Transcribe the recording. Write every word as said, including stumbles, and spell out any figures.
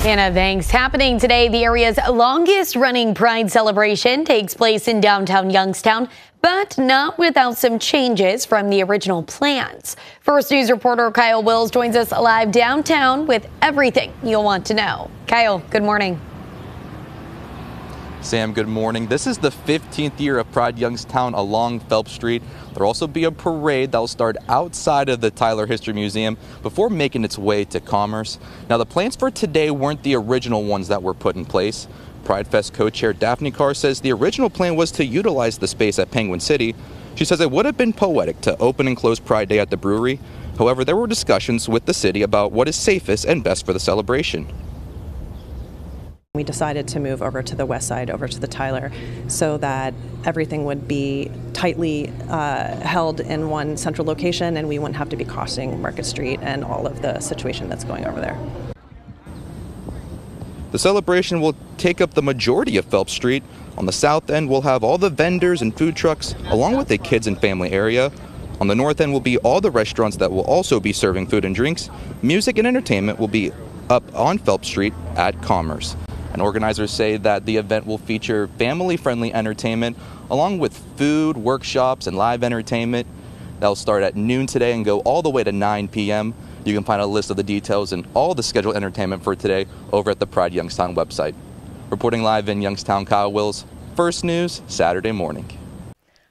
Hannah, thanks. Happening today, the area's longest running Pride celebration takes place in downtown Youngstown, but not without some changes from the original plans. First News reporter Kyle Wills joins us live downtown with everything you'll want to know. Kyle, good morning. Sam, good morning. This is the fifteenth year of Pride Youngstown along Phelps Street. There will also be a parade that will start outside of the Tyler History Museum before making its way to Commerce. Now, the plans for today weren't the original ones that were put in place. Pride Fest co-chair Daphne Carr says the original plan was to utilize the space at Penguin City. She says it would have been poetic to open and close Pride Day at the brewery. However, there were discussions with the city about what is safest and best for the celebration. We decided to move over to the west side, over to the Tyler, so that everything would be tightly uh, held in one central location, and we wouldn't have to be crossing Market Street and all of the situation that's going over there. The celebration will take up the majority of Phelps Street. On the south end, we'll have all the vendors and food trucks, along with a kids and family area. On the north end will be all the restaurants that will also be serving food and drinks. Music and entertainment will be up on Phelps Street at Commerce. And organizers say that the event will feature family-friendly entertainment along with food, workshops, and live entertainment. That'll start at noon today and go all the way to nine p m You can find a list of the details and all the scheduled entertainment for today over at the Pride Youngstown website. Reporting live in Youngstown, Kyle Wills, First News, Saturday morning.